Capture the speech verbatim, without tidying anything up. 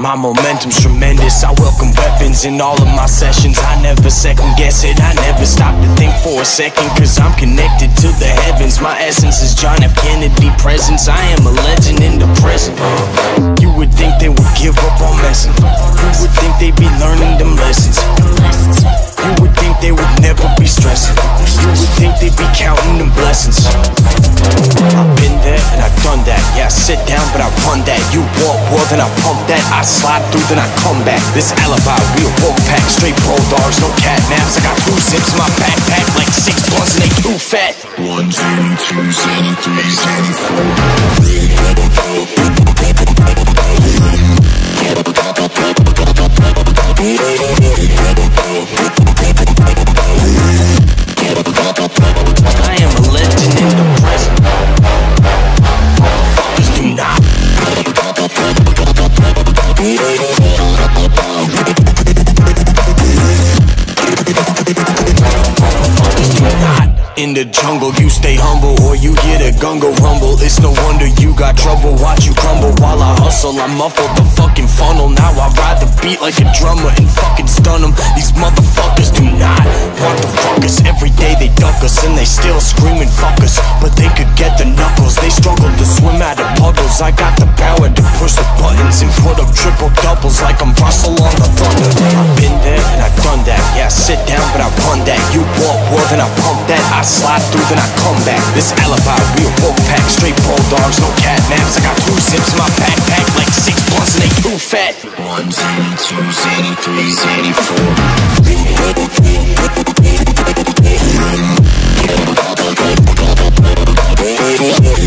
My momentum's tremendous, I welcome weapons in all of my sessions. I never second guess it, I never stop to think for a second, cause I'm connected to the heavens. My essence is John F. Kennedy presence. I am a legend in the present. You would think they would give up on messing. You would think they'd be learning them lessons. You would think they would never be stressing. You would think they'd be counting them blessings. I've been there and I've done that. Yeah, I sit down but I run that. You walk well then I pump that. I slide through, then I come back. This alibi, we a wolf pack. Straight pro dogs, no cat naps. I got two zips in my backpack, like six blunts and they too fat. One, two, two, zany, three, zany, four. I am a legend in the present. Fuckers do not. In the jungle, you stay humble or you get a gungo rumble. It's no wonder you got trouble, watch you crumble. While I hustle, I muffle the fucking funnel. Now I ride the beat like a drummer and fucking stun them. These motherfuckers do not want the fuckers. Every day they duck us and they still screaming fuckers. But they could get the knuckles, they struggle to swim out of puddles. I got the power to push the buttons and put up triple doubles like I'm Russell on the Thunder. I've been there and I've done that. Yeah, I sit down but I run that. You walk well then I pump that. I I slide through, then I come back. This alibi, we a wolf pack. Straight pro dogs, no cat naps. I got two zips in my backpack, like six blunts and they too fat. One zany, two zany, three zany, four.